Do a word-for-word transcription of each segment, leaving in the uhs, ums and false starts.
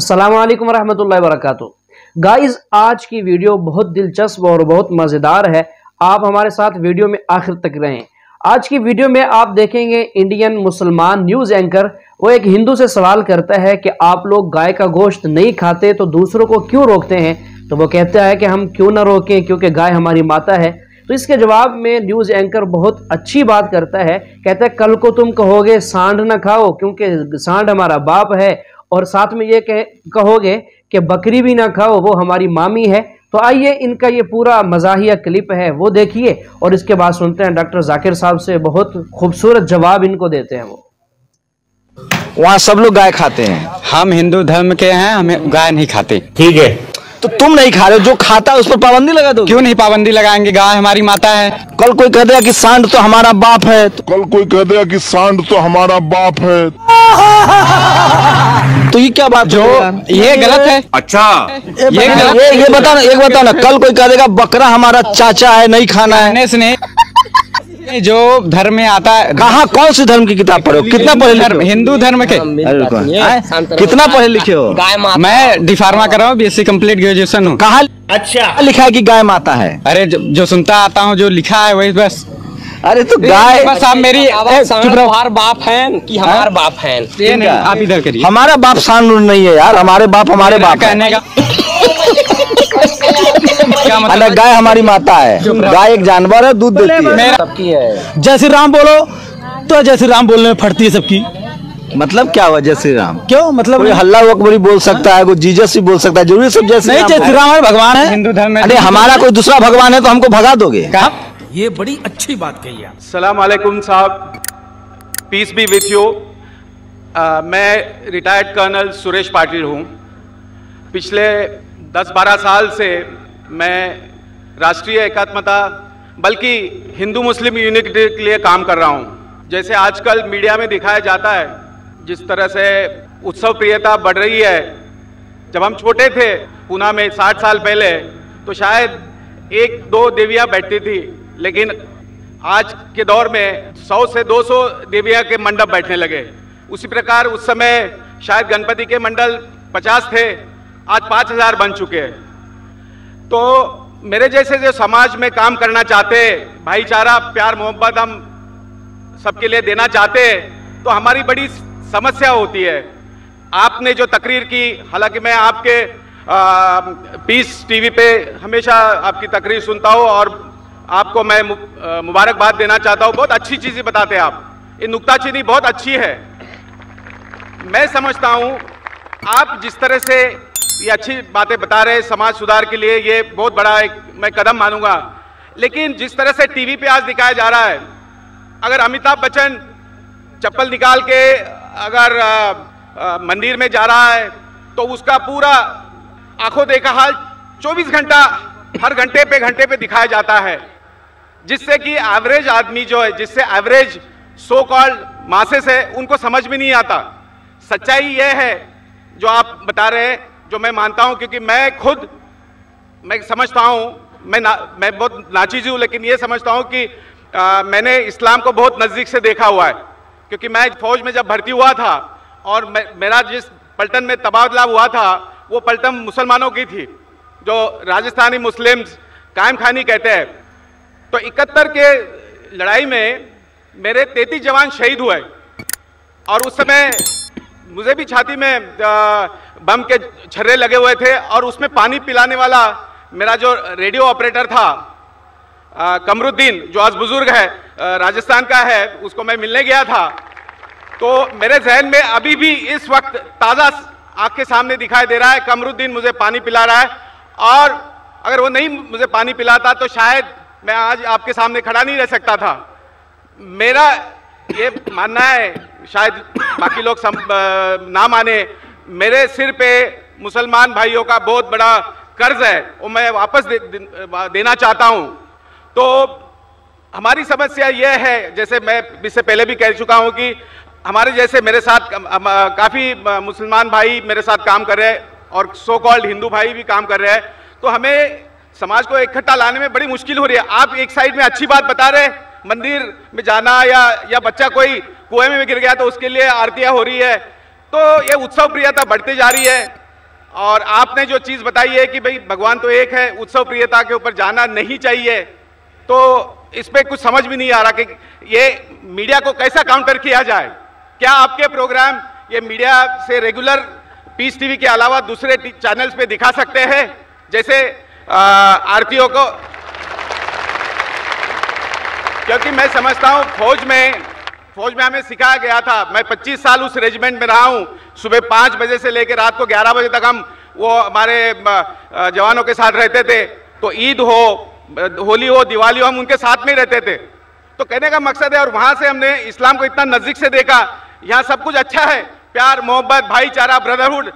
अस्सलाम वालेकुम रहमतुल्लाहि वबरकातुहू। गाइस आज की वीडियो बहुत दिलचस्प और बहुत मज़ेदार है, आप हमारे साथ वीडियो में आखिर तक रहें। आज की वीडियो में आप देखेंगे इंडियन मुसलमान न्यूज़ एंकर वो एक हिंदू से सवाल करता है कि आप लोग गाय का गोश्त नहीं खाते तो दूसरों को क्यों रोकते हैं। तो वो कहता है कि हम क्यों ना रोकें क्योंकि गाय हमारी माता है। तो इसके जवाब में न्यूज़ एंकर बहुत अच्छी बात करता है, कहता है कल को तुम कहोगे सांड ना खाओ क्योंकि सांड हमारा बाप है, और साथ में ये कह कहोगे कि बकरी भी ना खाओ वो हमारी मामी है। तो आइए इनका ये पूरा मजाहिया क्लिप है वो देखिए, और इसके बाद सुनते हैं डॉक्टर जाकिर साहब से, बहुत खूबसूरत जवाब इनको देते हैं। वो वहाँ सब लोग गाय खाते हैं, हम हिंदू धर्म के हैं, हमें गाय नहीं खाते। ठीक है, तो तुम नहीं खा रहे हो, जो खाता है उस पर पाबंदी लगा दो। क्यों नहीं पाबंदी लगाएंगे, गाय हमारी माता है। कल कोई कह देगा कि सांड तो हमारा बाप है, कल कोई कह देगा कि सांड तो हमारा बाप है, तो ये क्या बात, जो ये गलत है। अच्छा ये गलत, ये बताओ ना, एक बताओ ना, कल कोई कह देगा बकरा हमारा चाचा है, नहीं खाना है। इसने जो धर्म में आता है, कहाँ कौन से धर्म की किताब पढ़ो, कितना पढ़े लिखे, हिंदू धर्म के कितना पढ़े लिखे हो। मैं डी फार्मा कर रहा हूँ, बीएससी कंप्लीट ग्रेजुएशन हूँ। कहाँ अच्छा लिखा है कि गाय माता है। अरे जो, जो सुनता आता हूँ, जो लिखा है वही बस। अरे तो गाय बस आप मेरी हमारा बाप है कि हमारा बाप है, आप इधर करिए। हमारा बाप शान नहीं है यार, हमारे बाप हमारे बाप कहने का मतलब। गाय हमारी माता है, गाय एक जानवर है, दूध देती है, सबकी है। जय श्री राम बोलो तो जय श्री राम बोलने में फटती है सबकी। मतलब क्या हुआ जय श्री राम, क्यों मतलब हल्ला अकबरी बोल सकता है, कोई जीजस भी बोल सकता है, जरूरी सब जैसे नहीं। जय श्री राम भगवान है हिंदू धर्म में, अरे हमारा कोई दूसरा भगवान है तो हमको भगा दोगे। ये बड़ी अच्छी बात कही आप। अस्सलाम वालेकुम साहब, पीस बी विथ यू। मैं रिटायर्ड कर्नल सुरेश पाटिल हूँ। पिछले दस बारह साल से मैं राष्ट्रीय एकात्मता बल्कि हिंदू मुस्लिम यूनिटी के लिए काम कर रहा हूँ। जैसे आजकल मीडिया में दिखाया जाता है, जिस तरह से उत्सव प्रियता बढ़ रही है। जब हम छोटे थे पुणे में साठ साल पहले तो शायद एक दो देवियाँ बैठती थी, लेकिन आज के दौर में सौ से दो सौ देवियाँ के मंडप बैठने लगे। उसी प्रकार उस समय शायद गणपति के मंडल पचास थे, आज पाँच हजार बन चुके हैं। तो मेरे जैसे जो समाज में काम करना चाहते, भाईचारा प्यार मोहब्बत हम सबके लिए देना चाहते, तो हमारी बड़ी समस्या होती है। आपने जो तकरीर की, हालांकि मैं आपके आ, पीस टीवी पे हमेशा आपकी तकरीर सुनता हूँ और आपको मैं मुबारकबाद देना चाहता हूँ, बहुत अच्छी चीज़ें बताते हैं आप। ये नुक्ताचीनी बहुत अच्छी है। मैं समझता हूँ आप जिस तरह से ये अच्छी बातें बता रहे हैं समाज सुधार के लिए, ये बहुत बड़ा एक मैं कदम मानूंगा। लेकिन जिस तरह से टीवी पे आज दिखाया जा रहा है, अगर अमिताभ बच्चन चप्पल निकाल के अगर आ, आ, मंदिर में जा रहा है तो उसका पूरा आंखों देखा हाल चौबीस घंटा हर घंटे पे घंटे पे दिखाया जाता है, जिससे कि एवरेज आदमी जो है, जिससे एवरेज सो कॉल्ड मासेस है, उनको समझ में नहीं आता। सच्चाई यह है जो आप बता रहे हैं, जो मैं मानता हूं, क्योंकि मैं खुद मैं समझता हूं, मैं ना, मैं बहुत नाचीज हूं, लेकिन ये समझता हूं कि आ, मैंने इस्लाम को बहुत नज़दीक से देखा हुआ है। क्योंकि मैं फौज में जब भर्ती हुआ था और मैं, मेरा जिस पलटन में तबादला हुआ था वो पलटन मुसलमानों की थी, जो राजस्थानी मुस्लिम्स कायम खानी कहते हैं। तो इकहत्तर के लड़ाई में मेरे तैंतीस जवान शहीद हुए, और उस समय मुझे भी छाती में आ, बम के छर्रे लगे हुए थे, और उसमें पानी पिलाने वाला मेरा जो रेडियो ऑपरेटर था आ, कमरुद्दीन, जो आज बुजुर्ग है, आ, राजस्थान का है, उसको मैं मिलने गया था। तो मेरे जहन में अभी भी इस वक्त ताज़ा आँख के सामने दिखाई दे रहा है, कमरुद्दीन मुझे पानी पिला रहा है, और अगर वो नहीं मुझे पानी पिलाता तो शायद मैं आज आपके सामने खड़ा नहीं रह सकता था। मेरा ये मानना है, शायद बाकी लोग सम, ना माने, मेरे सिर पे मुसलमान भाइयों का बहुत बड़ा कर्ज है, वो मैं वापस दे, दे, देना चाहता हूँ। तो हमारी समस्या ये है, जैसे मैं इससे पहले भी कह चुका हूँ कि हमारे जैसे मेरे साथ काफ़ी मुसलमान भाई मेरे साथ काम कर रहे हैं, और सो कॉल्ड हिंदू भाई भी काम कर रहे हैं, तो हमें समाज को इकट्ठा लाने में बड़ी मुश्किल हो रही है। आप एक साइड में अच्छी बात बता रहे हैं, मंदिर में जाना या या बच्चा कोई कुएं में गिर गया तो उसके लिए आरतियाँ हो रही है, तो ये उत्सव प्रियता बढ़ती जा रही है। और आपने जो चीज़ बताई है कि भाई भगवान तो एक है, उत्सव प्रियता के ऊपर जाना नहीं चाहिए, तो इस पर कुछ समझ भी नहीं आ रहा कि ये मीडिया को कैसा काउंटर किया जाए। क्या आपके प्रोग्राम ये मीडिया से रेगुलर पीस टीवी के अलावा दूसरे चैनल्स पे दिखा सकते हैं, जैसे आरटीओ को? क्योंकि मैं समझता हूँ फौज में फौज में हमें सिखाया गया था, मैं पच्चीस साल उस रेजिमेंट में रहा हूँ, सुबह पाँच बजे से लेकर रात को ग्यारह बजे तक हम वो हमारे जवानों के साथ रहते थे। तो ईद हो, होली हो, दिवाली हो, हम उनके साथ में रहते थे। तो कहने का मकसद है, और वहाँ से हमने इस्लाम को इतना नज़दीक से देखा, यहाँ सब कुछ अच्छा है, प्यार मोहब्बत भाईचारा ब्रदरहुड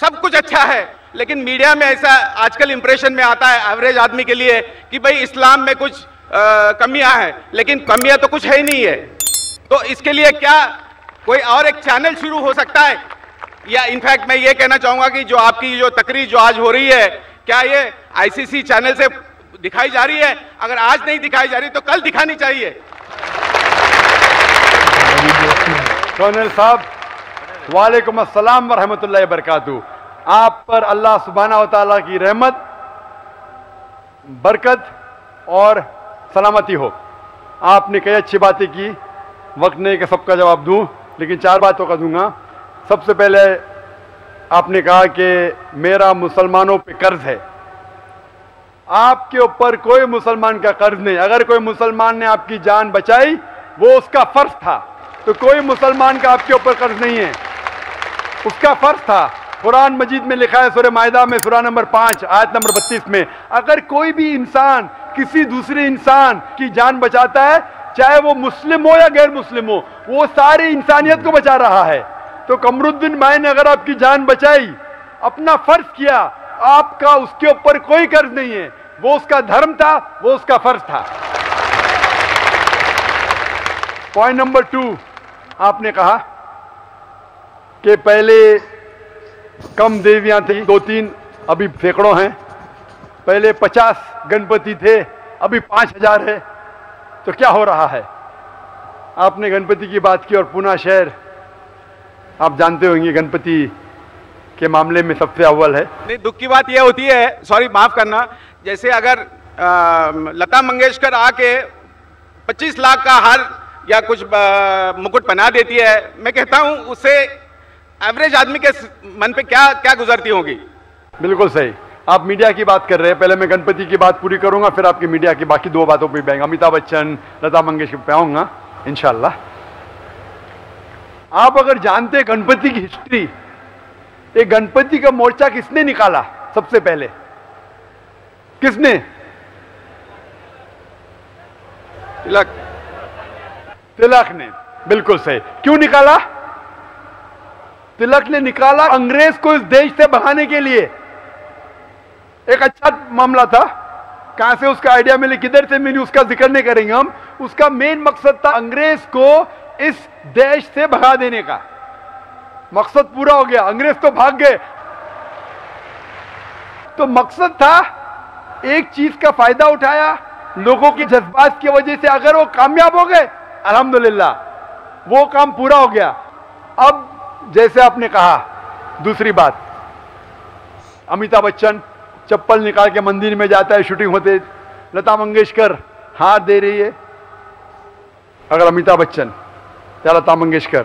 सब कुछ अच्छा है, लेकिन मीडिया में ऐसा आजकल इंप्रेशन में आता है एवरेज आदमी के लिए कि भाई इस्लाम में कुछ कमियाँ हैं, लेकिन कमियाँ तो कुछ है ही नहीं है। तो इसके लिए क्या कोई और एक चैनल शुरू हो सकता है? या इनफैक्ट मैं ये कहना चाहूँगा कि जो आपकी जो तकरीर जो आज हो रही है, क्या ये आईसीसी चैनल से दिखाई जा रही है? अगर आज नहीं दिखाई जा रही तो कल दिखानी चाहिए। कर्नल साहब, वालेकुम अस्सलाम व रहमतुल्लाहि व बरकातहू। आप पर अल्लाह सुब्हाना व तआला की रहमत, बरकत और सलामती हो। आपने कई अच्छी बातें की, वक्त नहीं कि सबका जवाब दूं, लेकिन चार बातों का दूंगा। सबसे पहले आपने कहा कि मेरा मुसलमानों पे कर्ज है। आपके ऊपर कोई मुसलमान का कर्ज नहीं। अगर कोई मुसलमान ने आपकी जान बचाई वो उसका फर्ज था, तो कोई मुसलमान का आपके ऊपर कर्ज नहीं है, उसका फर्ज था। कुरान मजीद में लिखा है, सूरह माइदा में सूरह नंबर पाँच आयत नंबर बत्तीस में, अगर कोई भी इंसान किसी दूसरे इंसान की जान बचाता है, चाहे वो मुस्लिम हो या गैर मुस्लिम हो, वो सारी इंसानियत को बचा रहा है। तो कमरुद्दीन भाई ने अगर आपकी जान बचाई, अपना फर्ज किया, आपका उसके ऊपर कोई कर्ज नहीं है। वो उसका धर्म था, वो उसका फर्ज था। पॉइंट नंबर टू, आपने कहा कि पहले कम देवियां थी, दो तीन, अभी सैकड़ों हैं। पहले पचास गणपति थे, अभी पांच हजार है। तो क्या हो रहा है? आपने गणपति की बात की, और पूना शहर आप जानते होंगे गणपति के मामले में सबसे अव्वल है। नहीं, दुख की बात यह होती है, सॉरी माफ करना, जैसे अगर आ, लता मंगेशकर आके पच्चीस लाख का हार या कुछ आ, मुकुट पहना देती है, मैं कहता हूं उससे एवरेज आदमी के मन पे क्या क्या गुजरती होगी। बिल्कुल सही। आप मीडिया की बात कर रहे हैं, पहले मैं गणपति की बात पूरी करूंगा, फिर आपकी मीडिया की बाकी दो बातों पर भी अमिताभ बच्चन लता मंगेशकर पे आऊंगा इंशाल्लाह। आप अगर जानते गणपति की हिस्ट्री, एक गणपति का मोर्चा किसने निकाला सबसे पहले, किसने? तिलक तिलक ने। बिल्कुल सही। क्यों निकाला? तिलक ने निकाला अंग्रेज को इस देश से भगाने के लिए। एक अच्छा मामला था, कहां से उसका आइडिया मिले, किधर से मिली, उसका जिक्र नहीं करेंगे हम। उसका मेन मकसद था अंग्रेज को इस देश से भगा देने का। मकसद पूरा हो गया, अंग्रेज तो भाग गए। तो मकसद था, एक चीज का फायदा उठाया लोगों के जज्बात की वजह से, अगर वो कामयाब हो गए अल्हम्दुलिल्लाह, वो काम पूरा हो गया। अब जैसे आपने कहा, दूसरी बात, अमिताभ बच्चन चप्पल निकाल के मंदिर में जाता है, शूटिंग होते, लता मंगेशकर हाथ दे रही है। अगर अमिताभ बच्चन या लता मंगेशकर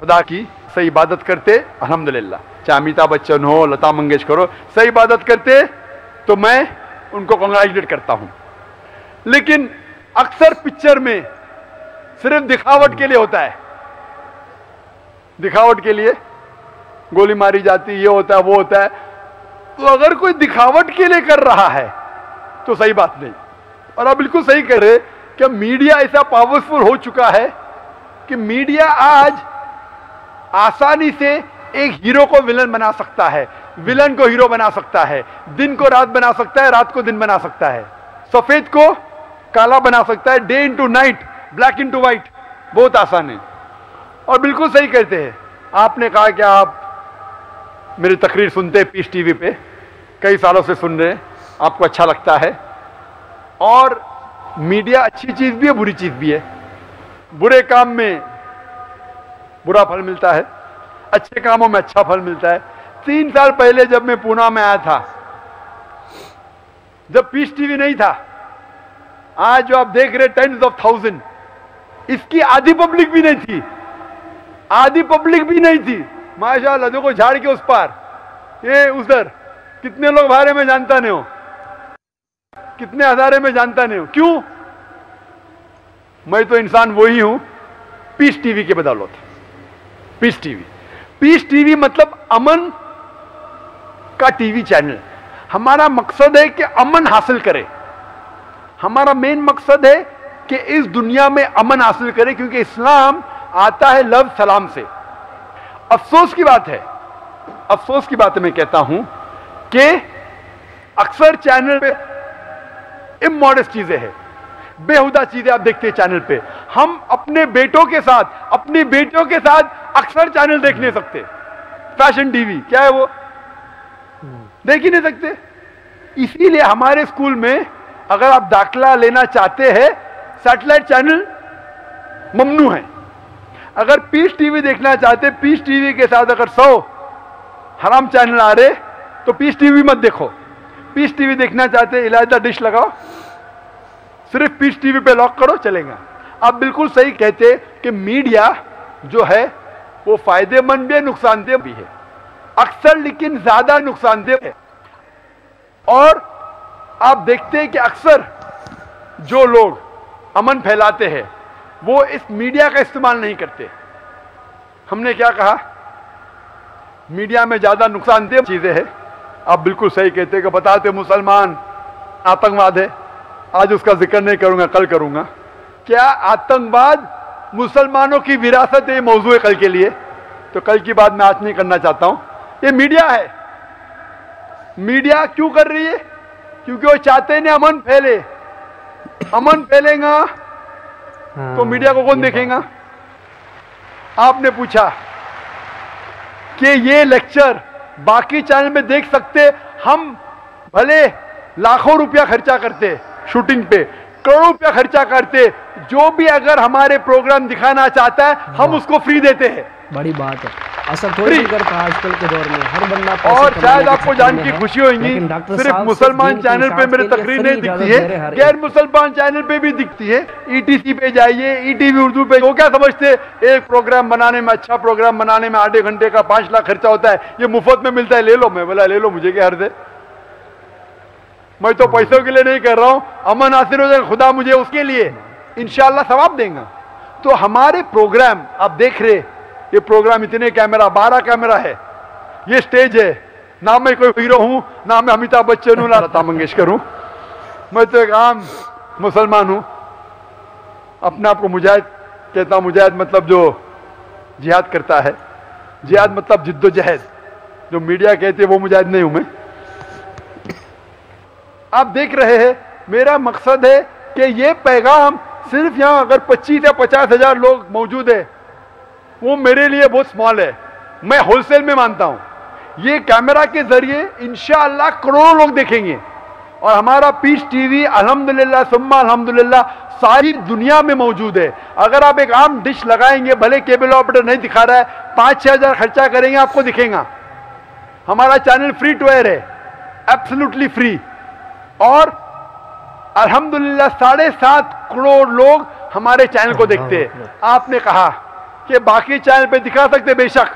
खुदा की सही इबादत करते अल्हम्दुलिल्लाह, चाहे अमिताभ बच्चन हो लता मंगेशकर हो, सही इबादत करते तो मैं उनको कांग्रेचुलेट करता हूँ। लेकिन अक्सर पिक्चर में सिर्फ दिखावट के लिए होता है, दिखावट के लिए गोली मारी जाती, ये होता है वो होता है। तो अगर कोई दिखावट के लिए कर रहा है तो सही बात नहीं। और आप बिल्कुल सही कह रहे कि मीडिया ऐसा पावरफुल हो चुका है कि मीडिया आज आसानी से एक हीरो को विलन बना सकता है, विलन को हीरो बना सकता है, दिन को रात बना सकता है, रात को दिन बना सकता है, सफेद को काला बना सकता है, day into night, black into white, बहुत आसान है। और बिल्कुल सही कहते हैं। आपने कहा कि आप मेरी तकरीर सुनते हैं पीस टीवी पे, कई सालों से सुन रहे हैं, आपको अच्छा लगता है। और मीडिया अच्छी चीज़ भी है, बुरी चीज़ भी है। बुरे काम में बुरा फल मिलता है, अच्छे कामों में अच्छा फल मिलता है। तीन साल पहले जब मैं पुणे में आया था, जब पीस टीवी नहीं था, आज जो आप देख रहे टेंस ऑफ थाउजेंड, इसकी आधी पब्लिक भी नहीं थी, आधी पब्लिक भी नहीं थी माशाल्लाह। देखो झाड़ के उस पार, ये उधर कितने लोग बारे में जानता नहीं हो, कितने हजारे में जानता नहीं हो। क्यों? मैं तो इंसान वही हूं पीस टीवी के बदौलत। पीस टीवी, पीस टीवी मतलब अमन का टीवी चैनल। हमारा मकसद है कि अमन हासिल करे, हमारा मेन मकसद है कि इस दुनिया में अमन हासिल करे, क्योंकि इस्लाम आता है लव सलाम से। अफसोस की बात है, अफसोस की बात मैं कहता हूं कि अक्सर चैनल पे इमोडेस्ट चीजें हैं, बेहुदा चीजें आप देखते हैं चैनल पे। हम अपने बेटों के साथ, अपनी बेटियों के साथ अक्सर चैनल देख नहीं सकते। फैशन टीवी क्या है वो देख ही नहीं सकते। इसीलिए हमारे स्कूल में अगर आप दाखिला लेना चाहते हैं सैटेलाइट चैनल ममनू है। अगर पीस टीवी देखना चाहते, पीस टीवी के साथ अगर सौ हराम चैनल आ रहे तो पीस टीवी मत देखो। पीस टीवी देखना चाहते इलायची डिश लगाओ, सिर्फ पीस टीवी पे लॉक करो, चलेगा। आप बिल्कुल सही कहते कि मीडिया जो है वो फायदेमंद भी है, नुकसानदेह भी है अक्सर, लेकिन ज्यादा नुकसानदेह है। और आप देखते हैं कि अक्सर जो लोग अमन फैलाते हैं वो इस मीडिया का इस्तेमाल नहीं करते। हमने क्या कहा? मीडिया में ज्यादा नुकसानदेह चीजें हैं। आप बिल्कुल सही कहते कि बताते मुसलमान आतंकवाद है, आज उसका जिक्र नहीं करूंगा, कल करूंगा। क्या आतंकवाद मुसलमानों की विरासत है? ये मौजू है कल के लिए, तो कल की बात मैं आज नहीं करना चाहता हूं। ये मीडिया है। मीडिया क्यों कर रही है? क्योंकि वो चाहते हैं अमन फैले। अमन फैलेगा तो मीडिया को कौन देखेगा? आपने पूछा कि ये लेक्चर बाकी चैनल में देख सकते, हम भले लाखों रुपया खर्चा करते शूटिंग पे, करोड़ों रुपया खर्चा करते, जो भी अगर हमारे प्रोग्राम दिखाना चाहता है हम उसको फ्री देते हैं। बड़ी बात है, असर थोड़ी करता है आजकल के दौर में, हर बंदा पैसे। और शायद आपको जान की खुशी होगी, सिर्फ मुसलमान चैनल पे मेरी तकरीर नहीं दिखती है, गैर मुसलमान चैनल पे भी दिखती है। ई टी सी पे जाइए, ई टी वी उर्दू पे। वो क्या समझते एक प्रोग्राम बनाने में, अच्छा प्रोग्राम बनाने में आधे घंटे का पांच लाख खर्चा होता है, ये मुफ्त में मिलता है, ले लो। मैं बोला ले लो, मुझे क्या हर्ज है? मैं तो पैसों के लिए नहीं कर रहा हूँ, अमन हासिल हो जाएगा, खुदा मुझे उसके लिए इंशाल्लाह सवाब देगा। तो हमारे प्रोग्राम आप देख रहे, ये प्रोग्राम इतने कैमरा, बारह कैमरा है, ये स्टेज है, ना मैं कोई हीरो हूं, ना मैं अमिताभ बच्चन हूं, ना लता मंगेशकर हूं, मैं तो एक आम मुसलमान हूं। अपने आप को मुजाहिद कहता हूं। मुजाहिद मतलब जो जिहाद करता है, जिहाद मतलब जिद्दोजहद। जो मीडिया कहती है वो मुजाहिद नहीं हूं मैं। आप देख रहे हैं, मेरा मकसद है कि ये पैगाम सिर्फ यहां अगर पच्चीस या पचास हजार लोग मौजूद है वो मेरे लिए बहुत स्मॉल है, मैं होलसेल में मानता हूं। ये कैमरा के जरिए इंशाअल्लाह करोड़ों लोग देखेंगे। और हमारा पीस टीवी अल्हम्दुलिल्लाह सुम्मा अल्हम्दुलिल्लाह सारी दुनिया में मौजूद है। अगर आप एक आम डिश लगाएंगे, भले केबल ऑपरेटर नहीं दिखा रहा है, पाँच छः हज़ार खर्चा करेंगे, आपको दिखेगा। हमारा चैनल फ्री टू एयर है, एब्सोल्युटली फ्री। और अल्हम्दुलिल्लाह साढ़े सात करोड़ लोग हमारे चैनल को देखते हैं। आपने कहा कि बाकी चैनल पे दिखा सकते, बेशक।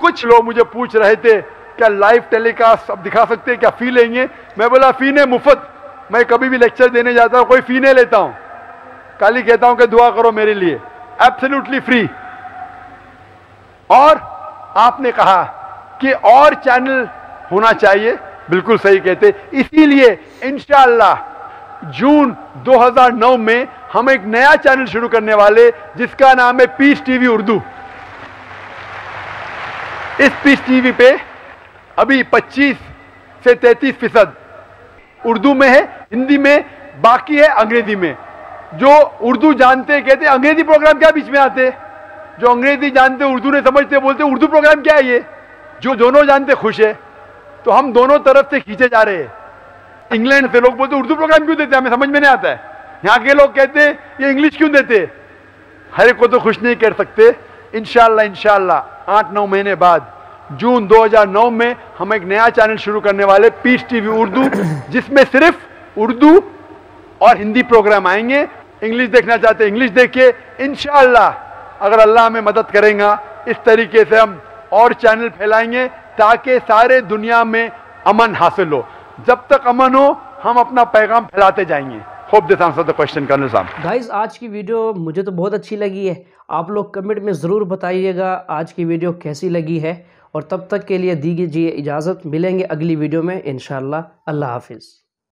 कुछ लोग मुझे पूछ रहे थे क्या लाइव टेलीकास्ट अब दिखा सकते हैं, क्या फी लेंगे? मैं बोला फी नहीं, मुफ्त। मैं कभी भी लेक्चर देने जाता हूँ कोई फी नहीं लेता हूँ, खाली कहता हूँ कि दुआ करो मेरे लिए, एब्सोल्युटली फ्री। और आपने कहा कि और चैनल होना चाहिए, बिल्कुल सही कहते। इसीलिए इंशाल्लाह जून दो हज़ार नौ में हम एक नया चैनल शुरू करने वाले, जिसका नाम है पीस टीवी उर्दू। इस पीस टीवी पे अभी पच्चीस से तैंतीस फीसद उर्दू में है, हिंदी में, बाकी है अंग्रेजी में। जो उर्दू जानते कहते अंग्रेजी प्रोग्राम क्या बीच में आते, जो अंग्रेजी जानते उर्दू नहीं समझते बोलते उर्दू प्रोग्राम क्या है ये, जो दोनों जानते खुश है। तो हम दोनों तरफ से खींचे जा रहे हैं। इंग्लैंड से लोग बोलते उर्दू प्रोग्राम क्यों देते हैं, हमें समझ में नहीं आता है। यहाँ के लोग कहते ये इंग्लिश क्यों देते। हर एक को तो खुश नहीं कर सकते। इंशाल्लाह इंशाल्लाह आठ नौ महीने बाद जून दो हज़ार नौ में हम एक नया चैनल शुरू करने वाले पीस टीवी उर्दू, जिसमें सिर्फ उर्दू और हिंदी प्रोग्राम आएंगे। इंग्लिश देखना चाहते इंग्लिश देखिए। इंशाल्लाह अगर अल्लाह हमें मदद करेगा इस तरीके से हम और चैनल फैलाएंगे ताकि सारे दुनिया में अमन हासिल हो। जब तक अमन हो हम अपना पैगाम फैलाते जाएंगे। Hope this answer the question colonel साहब। गाइस आज की वीडियो मुझे तो बहुत अच्छी लगी है, आप लोग कमेंट में ज़रूर बताइएगा आज की वीडियो कैसी लगी है। और तब तक के लिए दीजिए इजाज़त, मिलेंगे अगली वीडियो में इंशाल्लाह। अल्लाह हाफिज़।